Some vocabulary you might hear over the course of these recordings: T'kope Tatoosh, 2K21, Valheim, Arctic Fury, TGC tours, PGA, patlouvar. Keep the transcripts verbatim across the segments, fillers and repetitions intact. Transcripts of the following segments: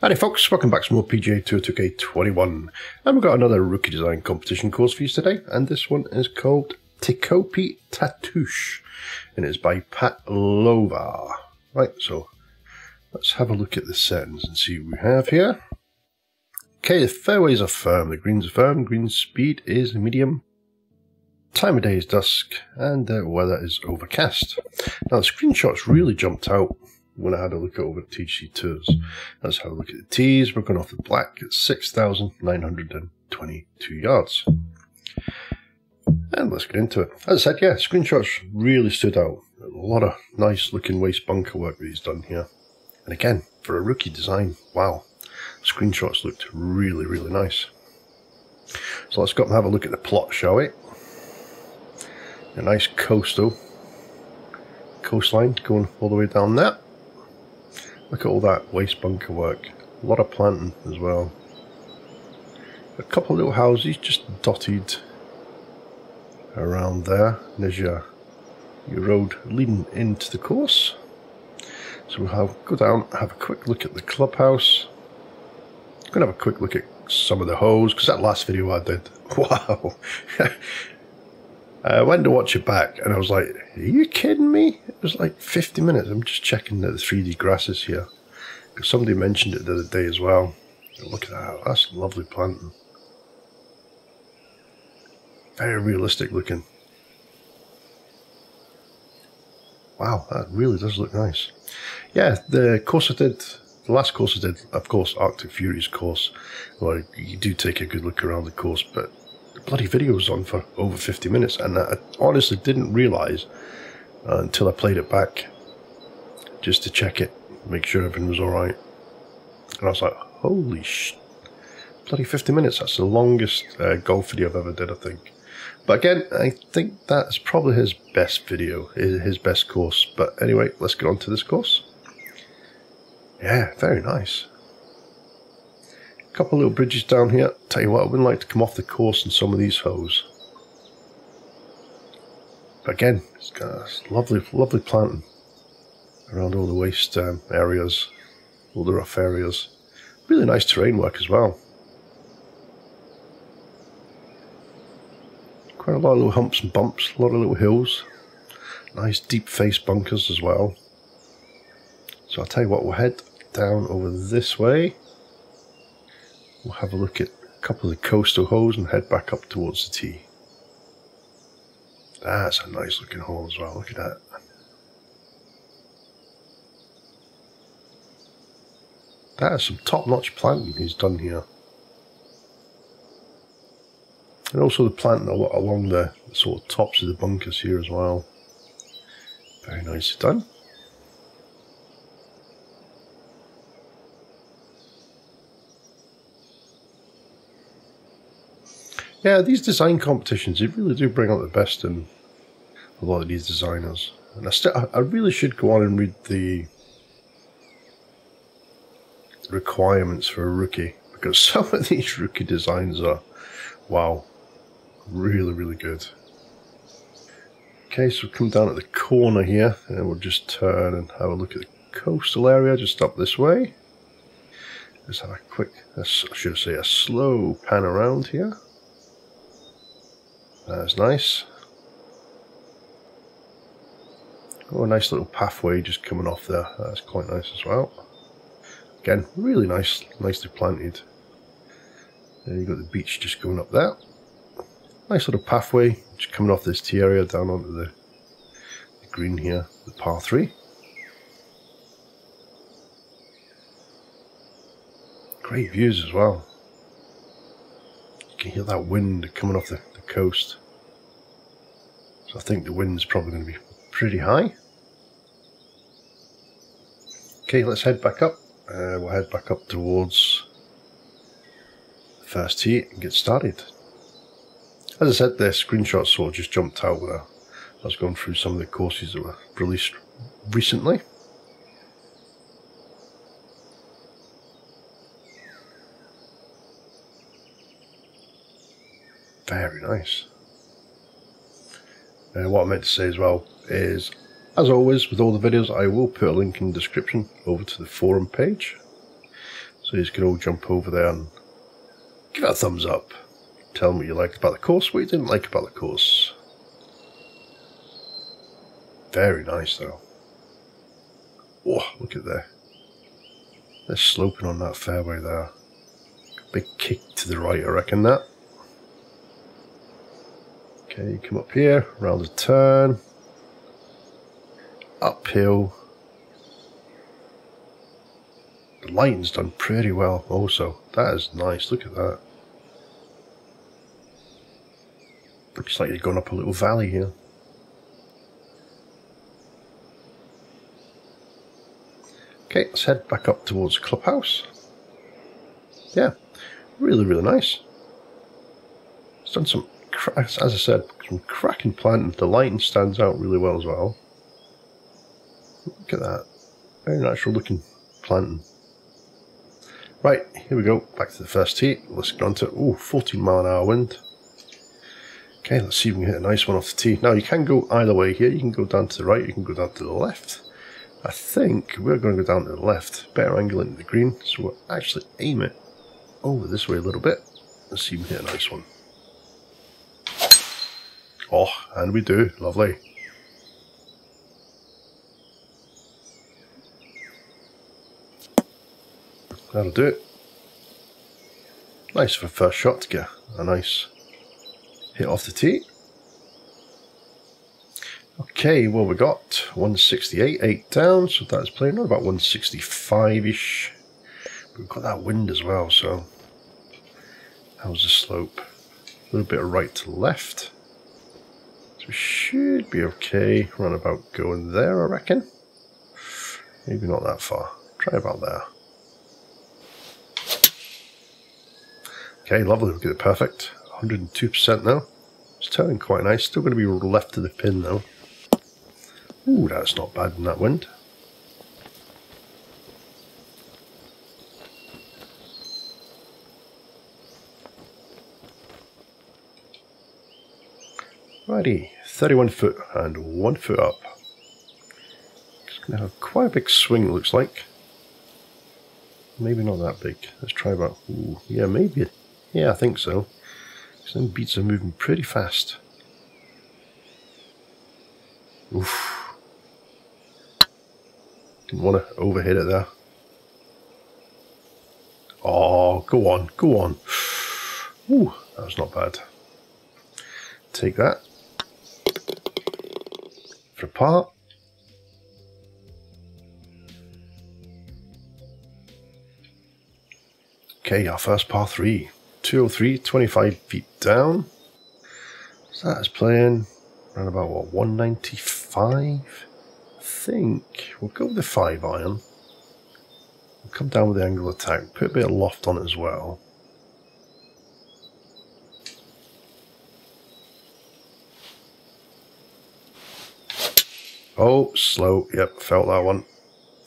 Howdy folks, welcome back to more P G A Tour two K twenty-one, and we've got another rookie design competition course for you today, and this one is called T'kope Tatoosh, and it's by patlouvar. Right, so let's have a look at the settings and see what we have here. Okay, the fairways are firm, the greens are firm, green speed is medium, time of day is dusk, and the weather is overcast. Now the screenshots really jumped out when I had a look over at T G C Tours. Let's have a look at the tees. We're going off the black at six thousand nine hundred twenty-two yards. And let's get into it. As I said, yeah, screenshots really stood out. A lot of nice looking waste bunker work that he's done here. And again, for a rookie design, wow. Screenshots looked really, really nice. So let's go up and have a look at the plot, shall we? A nice coastal coastline going all the way down there. Look at all that waste bunker work. A lot of planting as well. A couple of little houses just dotted around there. And there's your, your road leading into the course. So we'll have, go down, have a quick look at the clubhouse. I'm going to have a quick look at some of the holes, because that last video I did, wow. I went to watch it back and I was like, are you kidding me? It was like fifty minutes. I'm just checking that the three D grasses here. Because somebody mentioned it the other day as well. Look at that. That's lovely planting. Very realistic looking. Wow, that really does look nice. Yeah, the course I did, the last course I did, of course, Arctic Furies course. Well, you do take a good look around the course, but bloody video was on for over fifty minutes, and I honestly didn't realise uh, until I played it back just to check it, make sure everything was alright, and I was like, holy sh! Bloody fifty minutes, that's the longest uh, golf video I've ever did, I think. But again, I think that's probably his best video, his best course, but anyway, let's get on to this course. Yeah, very nice. Couple little bridges down here. Tell you what, I wouldn't like to come off the course in some of these holes. But again, it's got a lovely, lovely planting around all the waste um, areas, all the rough areas. Really nice terrain work as well. Quite a lot of little humps and bumps, a lot of little hills. Nice deep face bunkers as well. So I'll tell you what, we'll head down over this way. We'll have a look at a couple of the coastal holes and head back up towards the tee. That's a nice looking hole as well, look at that. That is some top notch planting he's done here. And also the planting along the sort of tops of the bunkers here as well. Very nicely done. Yeah, these design competitions, they really do bring out the best in a lot of these designers. And I, still, I really should go on and read the requirements for a rookie, because some of these rookie designs are, wow, really, really good. Okay, so we'll come down at the corner here, and we'll just turn and have a look at the coastal area just up this way. Let's have a quick, I should say a slow pan around here. That's nice. Oh, a nice little pathway just coming off there. That's quite nice as well. Again, really nice, nicely planted. There you've got the beach just going up there. Nice little pathway just coming off this tee area down onto the, the green here, the par three. Great views as well. You can hear that wind coming off the coast. So I think the wind's probably going to be pretty high. Okay, let's head back up. Uh, we'll head back up towards the first tee and get started. As I said, the screenshot sort of just jumped out there. I was going through some of the courses that were released recently. Very nice. Uh, what I meant to say as well is, as always with all the videos, I will put a link in the description over to the forum page. So you can all jump over there and give it a thumbs up. Tell me what you liked about the course, what you didn't like about the course. Very nice though. Oh, look at that. They're sloping on that fairway there. Big kick to the right, I reckon that. Okay, you come up here, round the turn. Uphill. The lighting's done pretty well also. That is nice, look at that. Looks like you've gone up a little valley here. Okay, let's head back up towards the clubhouse. Yeah, really, really nice. It's done some, as I said, some cracking planting. The lighting stands out really well as well. Look at that. Very natural looking planting. Right, here we go. Back to the first tee. Let's get on to, oh, fourteen mile an hour wind. Okay, let's see if we can hit a nice one off the tee. Now, you can go either way here. You can go down to the right, you can go down to the left. I think we're going to go down to the left. Better angle into the green, so we'll actually aim it over this way a little bit. Let's see if we can hit a nice one. Oh, and we do. Lovely. That'll do it. Nice for a first shot to get a nice hit off the tee. Okay, well, we got one sixty-eight, eight down, so that is playing not about one sixty-five-ish. We've got that wind as well, so how's the slope? A little bit of right to left. So we should be okay. Run about going there, I reckon. Maybe not that far. Try about there. Okay, lovely. We'll get it perfect. one hundred and two percent now. It's turning quite nice. Still going to be left of the pin though. Ooh, that's not bad in that wind. Righty, thirty-one foot and one foot up. It's going to have quite a big swing, it looks like. Maybe not that big. Let's try about. Ooh, yeah, maybe. Yeah, I think so. Because them beats are moving pretty fast. Oof. Didn't want to overhit it there. Oh, go on, go on. Ooh, that was not bad. Take that. For a par. Okay, our first par three. two oh three, twenty-five feet down. So that is playing around about, what, one ninety-five? Think we'll go with the five iron. We'll come down with the angle attack, put a bit of loft on it as well. Oh, slow. Yep, felt that one.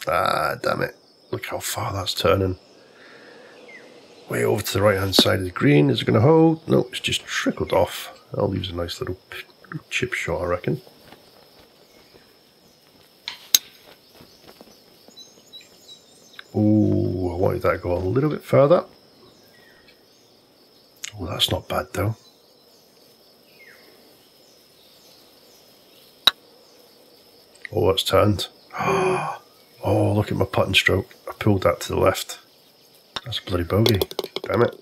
Ah, damn it. Look how far that's turning. Way over to the right hand side of the green. Is it going to hold? No, it's just trickled off. That leaves a nice little chip shot, I reckon. Oh, I wanted that to go a little bit further. Oh, that's not bad though. Oh, that's turned. Oh, look at my putting stroke. I pulled that to the left. That's a bloody bogey. Damn it.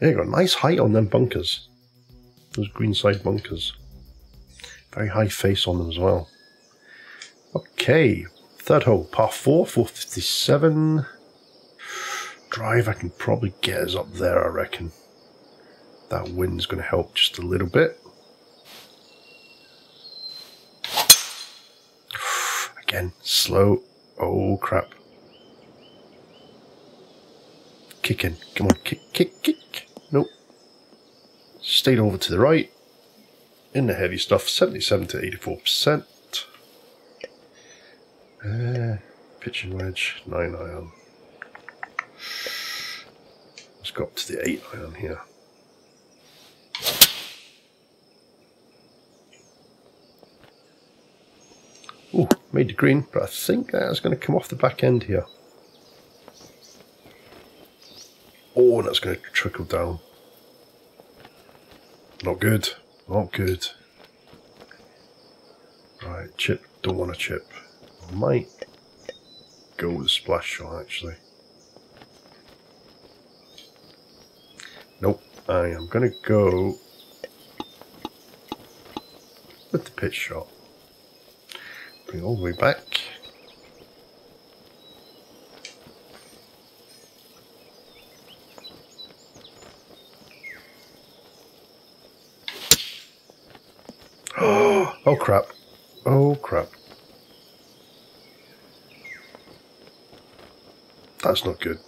There you go. Nice height on them bunkers. Those green side bunkers. Very high face on them as well. Okay. Third hole, par four, four fifty-seven. Drive, I can probably get us up there, I reckon. That wind's going to help just a little bit. Again, slow. Oh, crap. Kick in. Come on, kick, kick, kick. Nope. Stayed over to the right. In the heavy stuff, seventy-seven to eighty-four percent. Uh, pitching wedge, nine iron. Let's go up to the eight iron here. Ooh, made the green, but I think that's going to come off the back end here. Oh, and it's going to trickle down. Not good. Not good. Right, chip. Don't want a chip. I might go with the splash shot, actually. Nope. I am going to go with the pitch shot. Bring it all the way back. Oh crap. Oh crap. That's not good.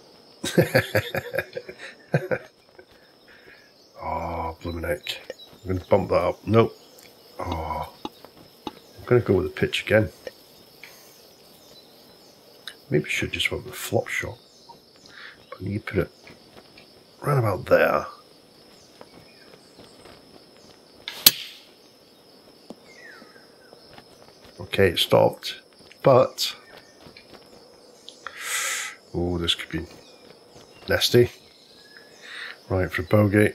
Oh, blooming heck. I'm going to bump that up. Nope. Oh. I'm going to go with the pitch again. Maybe I should just go with the flop shot. But you put it right about there. Okay, it stopped, but oh, this could be nasty. Right for bogey.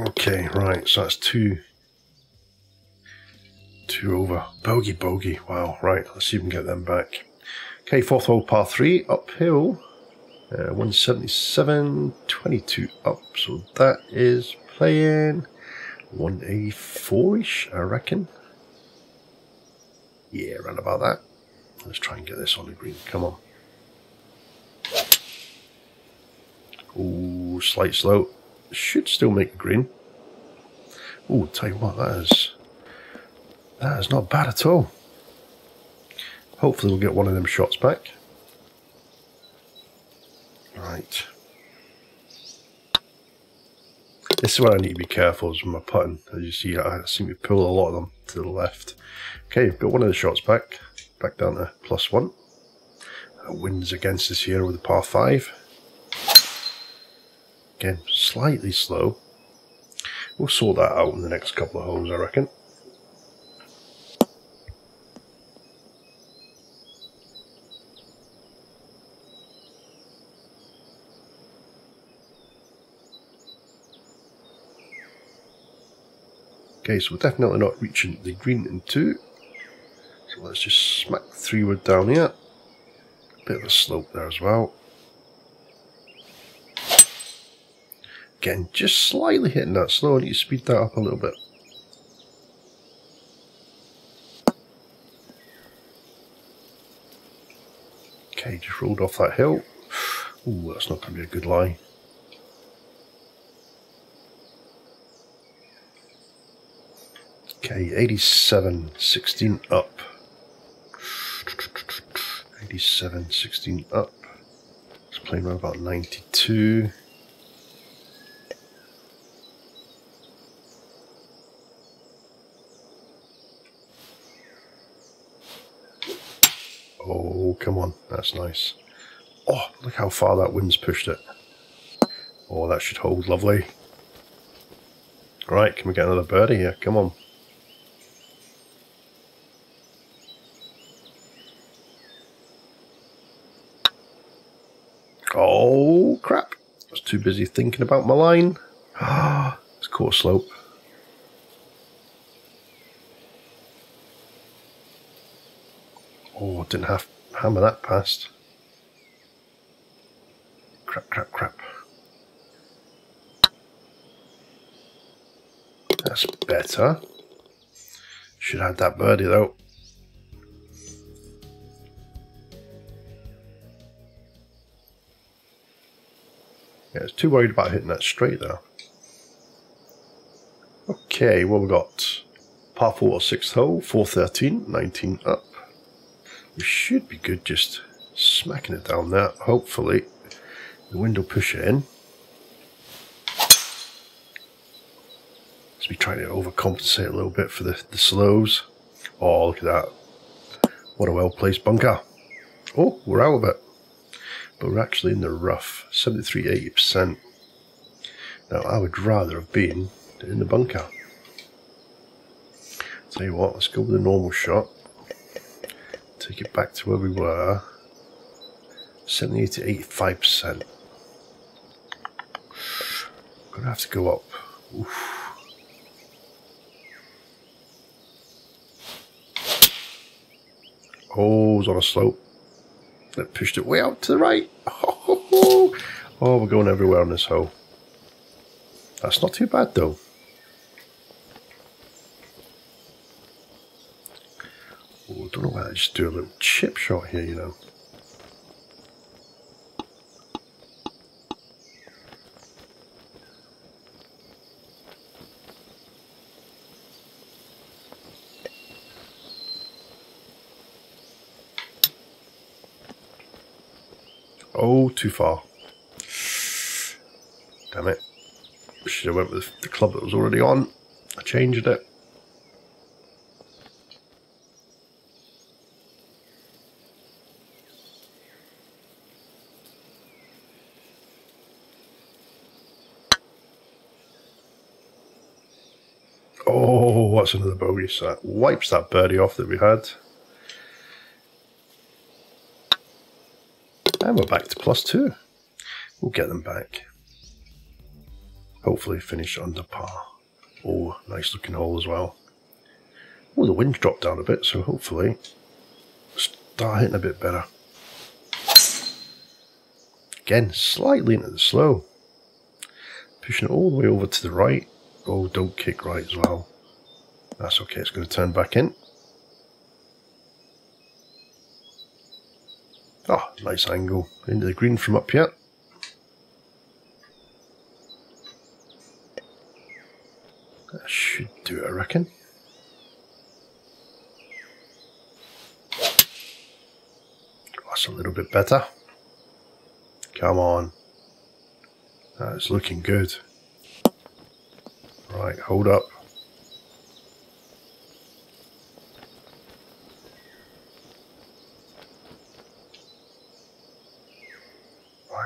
Okay, right, so that's two, two over. Bogey, bogey. Wow. Right, let's see if we can get them back. Okay, fourth hole, par three, uphill. Uh, one seventy-seven, twenty-two up, so that is playing one eighty-four-ish, I reckon. Yeah, round about that. Let's try and get this on the green, come on. Ooh, slight slope. Should still make the green. Ooh, tell you what, that is, that is not bad at all. Hopefully we'll get one of them shots back. Right. This is where I need to be careful is with my putting. As you see, I seem to pull a lot of them to the left. Okay, I've got one of the shots back. Back down to plus one. That wins against us here with a par five. Again, slightly slow. We'll sort that out in the next couple of holes, I reckon. Okay, so we're definitely not reaching the green in two. So let's just smack three wood down here. Bit of a slope there as well. Again, just slightly hitting that slow. I need to speed that up a little bit. Okay, just rolled off that hill. Ooh, that's not going to be a good lie. Okay, eighty-seven, sixteen up. eighty-seven, sixteen up. It's playing around about ninety-two. Oh, come on, that's nice. Oh, look how far that wind's pushed it. Oh, that should hold, lovely. Right, can we get another birdie here? Come on. Oh crap, I was too busy thinking about my line. Ah, it's caught a slope. Oh, didn't have to hammer that past. Crap, crap, crap. That's better. Should have had that birdie though. Yeah, I was too worried about hitting that straight there. Okay, well, we've got par four, sixth hole, four thirteen, nineteen up. We should be good just smacking it down there. Hopefully, the wind will push it in. Let's be trying to overcompensate a little bit for the, the slows. Oh, look at that. What a well-placed bunker. Oh, we're out of it. But we're actually in the rough, seventy-three, eighty percent. Now, I would rather have been in the bunker. Tell you what, let's go with a normal shot. take it back to where we were. seventy-eight to eighty-five percent. Gonna have to go up. Oof. Oh, it was on a slope. That pushed it way out to the right. Oh, we're going everywhere on this hole. That's not too bad though. Oh, I don't know why I just do a little chip shot here, you know. Oh, too far. Damn it. Should have went with the club that was already on. I changed it. Oh, what's another bogey? So that wipes that birdie off that we had. And we're back to plus two. We'll get them back. Hopefully finish under par. Oh, nice looking hole as well. Oh, the wind's dropped down a bit, so hopefully start hitting a bit better. Again, slightly into the slow. Pushing it all the way over to the right. Oh, don't kick right as well. That's okay, it's going to turn back in. Oh, nice angle into the green from up here. That should do it, I reckon. That's a little bit better. Come on. That's looking good. Right, hold up.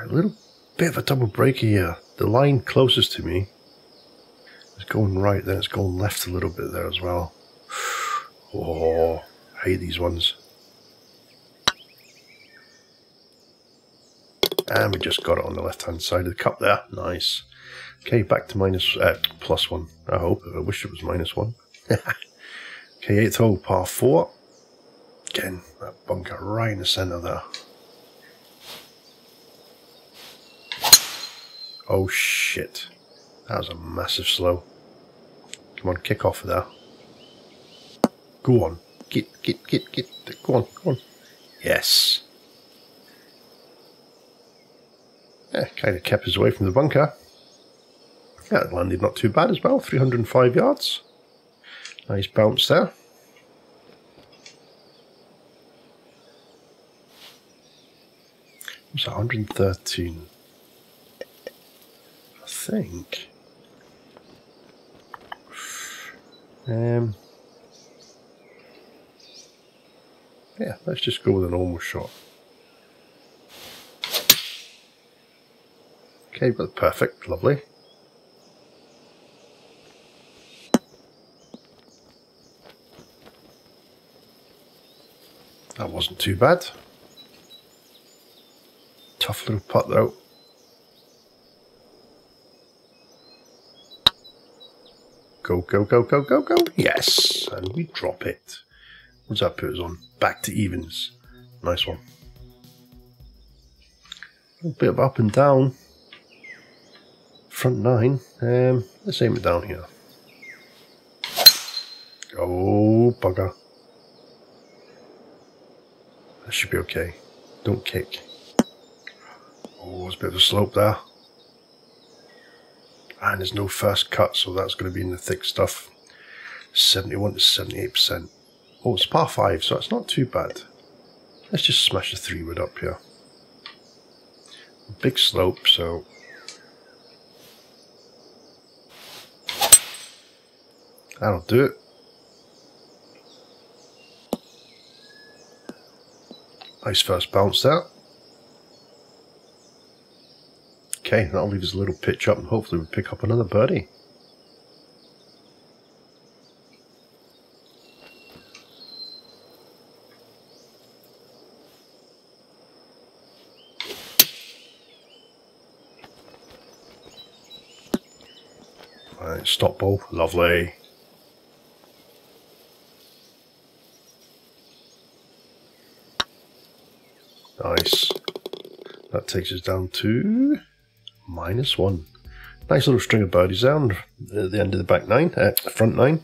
A little bit of a double break here. The line closest to me is going right, then it's going left a little bit there as well. Oh, I hate these ones. And we just got it on the left hand side of the cup there. Nice. Okay, back to minus uh, plus one. I hope. I wish it was minus one. Okay, eighth hole, par four. Again, that bunker right in the centre there. Oh shit, that was a massive slow. Come on, kick off there. Go on, get, get, get, get, go on, go on. Yes. Yeah, kind of kept us away from the bunker. That landed not too bad as well, three hundred and five yards. Nice bounce there. What's that, one hundred and thirteen? think um yeah, let's just go with a normal shot. Okay, but perfect, lovely. That wasn't too bad. Tough little putt though. Go, go, go, go, go, go. Yes. And we drop it. What's that put us on? Back to evens. Nice one. A little bit of up and down. Front nine. Um, let's aim it down here. Oh, bugger. That should be okay. Don't kick. Oh, there's a bit of a slope there. And there's no first cut, so that's going to be in the thick stuff. seventy-one to seventy-eight percent. Oh, it's par five, so it's not too bad. Let's just smash the three wood up here. Big slope, so... that'll do it. Nice first bounce there. Okay, that'll leave us a little pitch up and hopefully we'll pick up another birdie. Uh, stop ball, lovely. Nice. That takes us down to minus one. Nice little string of birdies down at the end of the back nine, uh, front nine,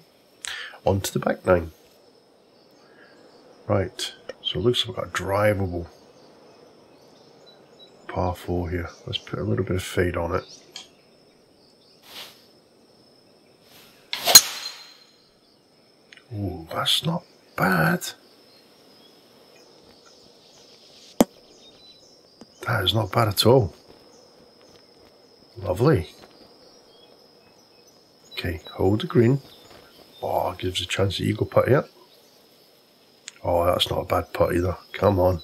onto the back nine. Right, so it looks like we've got a drivable par four here. Let's put a little bit of fade on it. Ooh, that's not bad. That is not bad at all. Lovely. Okay, hold the green. Oh, gives a chance to eagle putt here. Oh, that's not a bad putt either. Come on.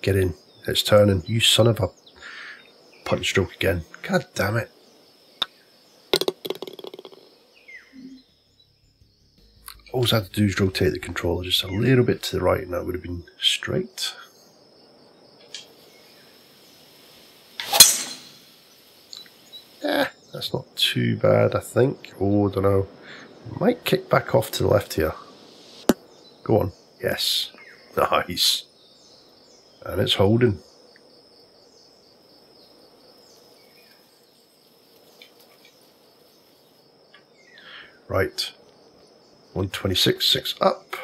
Get in. It's turning. You son of a punt stroke again. God damn it. All I had to do is rotate the controller just a little bit to the right and that would have been straight. Eh, that's not too bad, I think. Oh, I don't know. Might kick back off to the left here. Go on. Yes. Nice. And it's holding. Right. one twenty-six, six up.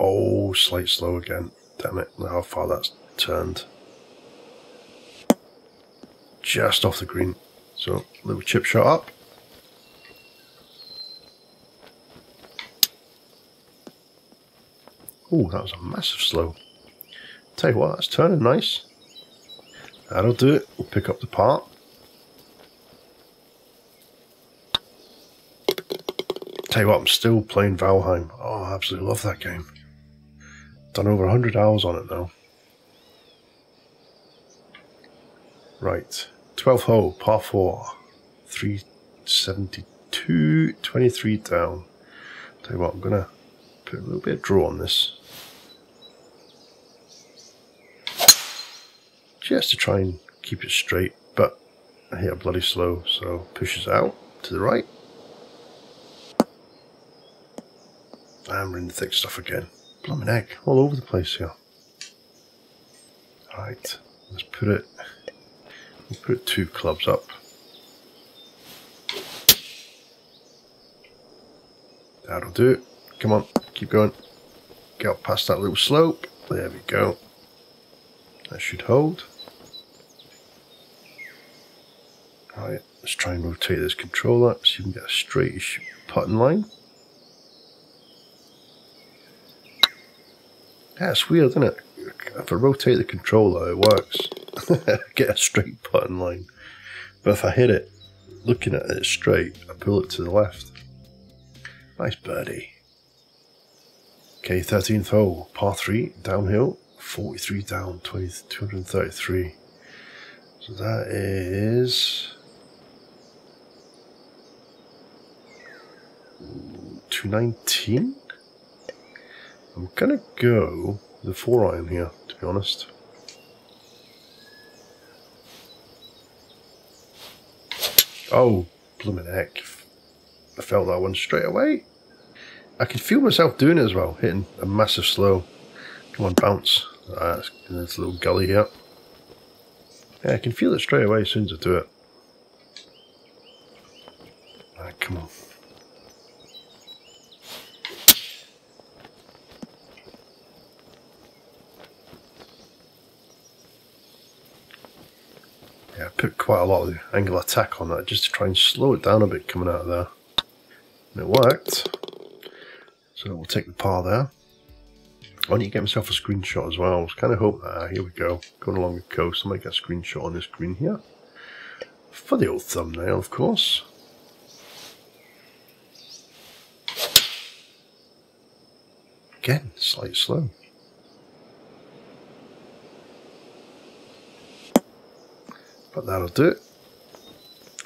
Oh, slight slow again. Damn it, look how far that's turned. Just off the green. So, little chip shot up. Oh, that was a massive slow. Tell you what, that's turning nice. That'll do it. We'll pick up the part. Tell you what, I'm still playing Valheim. Oh, I absolutely love that game. Done over one hundred hours on it now. Right. twelfth hole, par four. three seventy-two, twenty-three down. Tell you what, I'm going to put a little bit of draw on this. Just to try and keep it straight, but I hit a bloody slow, so pushes out to the right. And we're in the thick stuff again. Blooming egg, all over the place here. Alright, let's put it, we'll put it two clubs up. That'll do it. Come on, keep going. Get up past that little slope. There we go. That should hold. Alright, let's try and rotate this controller, so you can get a straightish putting line. That's weird, isn't it? If I rotate the controller, it works. Get a straight putting line. But if I hit it, looking at it straight, I pull it to the left. Nice birdie. Okay, thirteenth hole, par three, downhill. forty-three down, two hundred thirty-three. So that is two nineteen. I'm gonna go the four iron here, to be honest. Oh, blooming heck! I felt that one straight away. I could feel myself doing it as well, hitting a massive slow. Come on, bounce. Uh, in this little gully here. Yeah, I can feel it straight away as soon as I do it. Alright, come on. Yeah, I put quite a lot of angle attack on that just to try and slow it down a bit coming out of there. And it worked. So we'll take the par there. I need to get myself a screenshot as well. I was kind of hoping, ah, here we go. Going along the coast. I might get a screenshot on this green here. For the old thumbnail, of course. Again, slight slow. But that'll do it.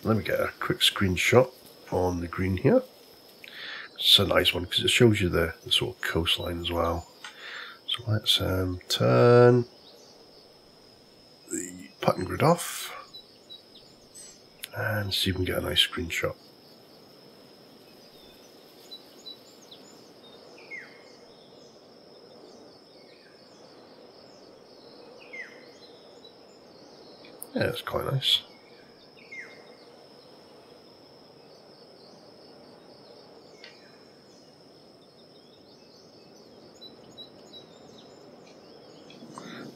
Let me get a quick screenshot on the green here. It's a nice one because it shows you the, the sort of coastline as well. So let's um, turn the pattern grid off and see if we can get a nice screenshot. Yeah, it's quite nice.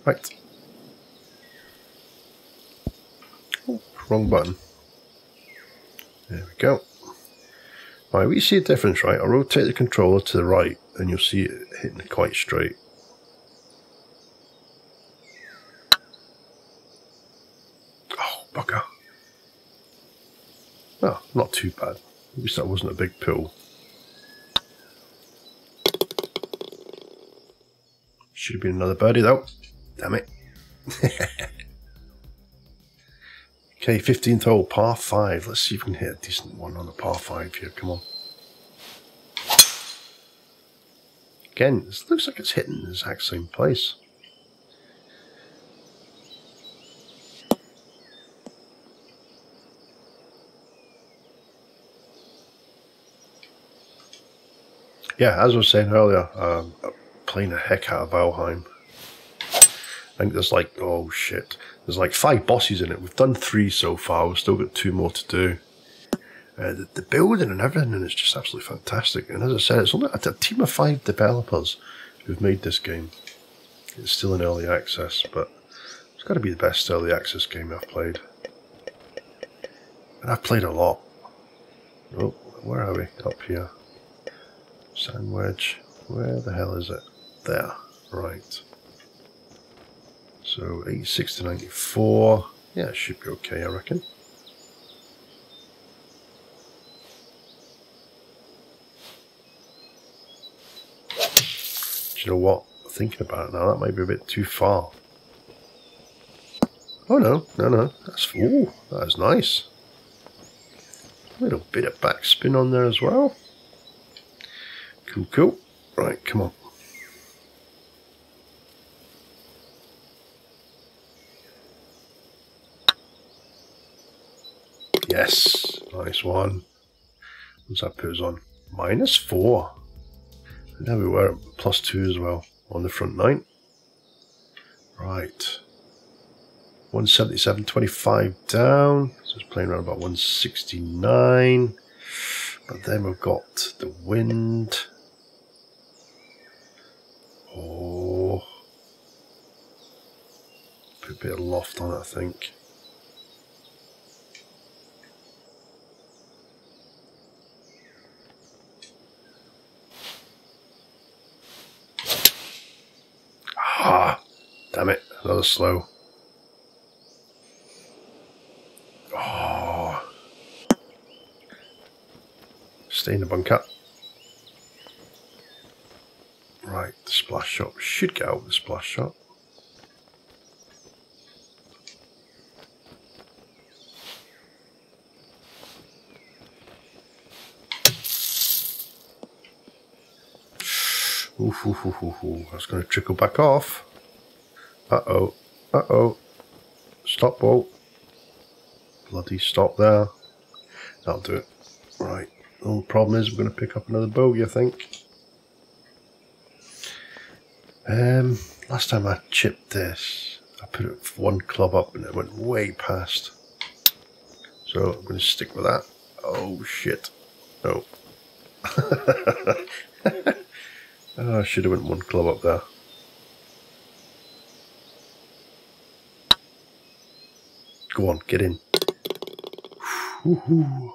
Right. Oh, wrong button. There we go. Right, we see a difference, right? I'll rotate the controller to the right and you'll see it hitting quite straight. Oh, bugger. Well, not too bad. At least that wasn't a big pull. Should have been another birdie though. Damn it. Okay, fifteenth hole, par five. Let's see if we can hit a decent one on the par five here. Come on. Again, this looks like it's hitting the exact same place. Yeah, as I was saying earlier, um, I'm playing the heck out of Valheim. I think there's like, oh shit, there's like five bosses in it. We've done three so far, we've still got two more to do. Uh, the, the building and everything is just absolutely fantastic. And as I said, it's only a team of five developers who've made this game. It's still in early access, but it's got to be the best early access game I've played. And I've played a lot. Oh, where are we? Up here. Sand wedge. Where the hell is it? There. Right. So eighty-six to ninety-four, yeah, it should be okay, I reckon. Do you know what? Thinking about it now, that might be a bit too far. Oh no, no, no, that's, ooh, that is nice. A little bit of backspin on there as well. Cool, cool. Right, come on. Yes, nice one. What's that put us on? Minus four. And there we were, plus two as well on the front nine. Right. one seventy-seven twenty-five down. So it's playing around about one sixty-nine. But then we've got the wind. Oh. Put a bit of loft on it, I think. Damn it, another slow. Oh. Stay in the bunker. Right, the splash shot. We should get out of the splash shot. Ooh, ooh, ooh, ooh, ooh. That's going to trickle back off. Uh-oh, uh-oh, stop ball, bloody stop there, that'll do it. Right, the only problem is we're going to pick up another bogey, I think. Um, last time I chipped this, I put it one club up and it went way past, so I'm going to stick with that. Oh shit, no. Oh, I should have went one club up there. Go on, get in. Woo-hoo.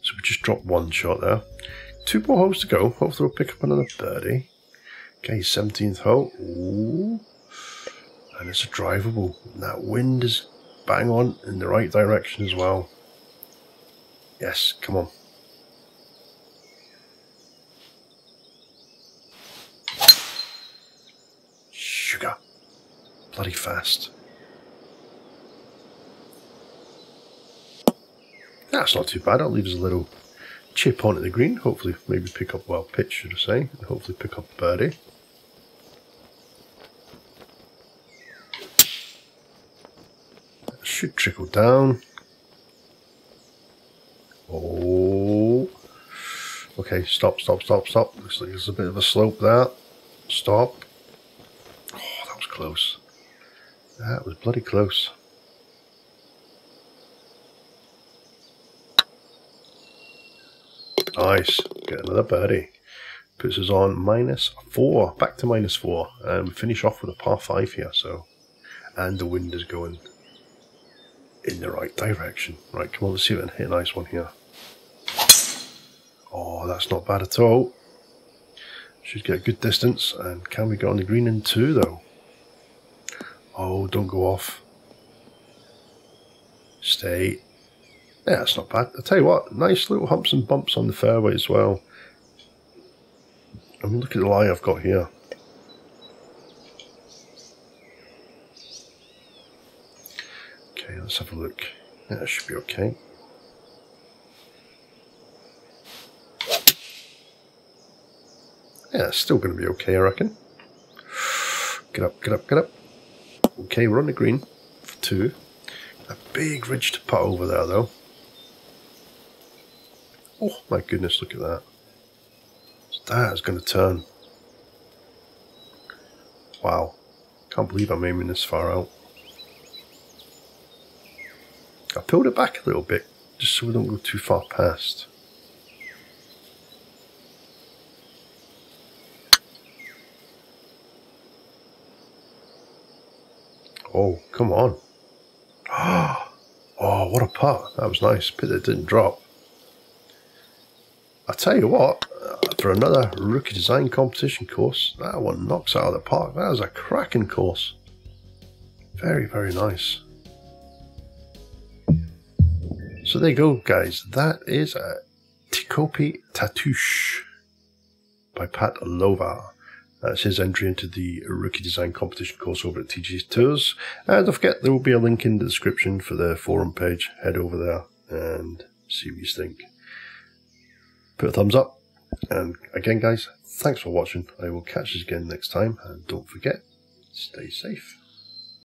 So we just dropped one shot there. Two more holes to go. Hopefully we'll pick up another birdie. Okay, seventeenth hole. Ooh. And it's a drivable. And that wind is bang on in the right direction as well. Yes, come on. Sugar. Bloody fast. That's not too bad. That leaves a little chip onto the green, hopefully maybe pick up, well, pitch should I say, and hopefully pick up birdie. That should trickle down. Oh, okay, stop, stop, stop, stop. Looks like there's a bit of a slope there. Stop. Oh, that was close. That was bloody close. Nice, get another birdie. Puts us on minus four, back to minus four, and we finish off with a par five here. So, and the wind is going in the right direction. Right, come on, let's see if I can hit a nice one here. Oh, that's not bad at all. Should get a good distance, and can we get on the green in two though? Oh, don't go off. Stay. Yeah, that's not bad. I tell you what, nice little humps and bumps on the fairway as well. I mean, look at the lie I've got here. Okay, let's have a look. Yeah, that should be okay. Yeah, it's still going to be okay, I reckon. Get up, get up, get up. Okay, we're on the green for two. A big ridge to putt over there, though. Oh my goodness, look at that. That is going to turn. Wow. Can't believe I'm aiming this far out. I pulled it back a little bit, just so we don't go too far past. Oh, come on. Oh, what a putt. That was nice. Pity it didn't drop. I tell you what, for another rookie design competition course, that one knocks out of the park. That was a cracking course. Very, very nice. So there you go, guys. That is a T'kope Tatoosh by patlouvar. That's his entry into the Rookie Design Competition course over at T G C Tours. And don't forget, there will be a link in the description for their forum page. Head over there and see what you think. Put a thumbs up. And again, guys, thanks for watching. I will catch you again next time. And don't forget, stay safe.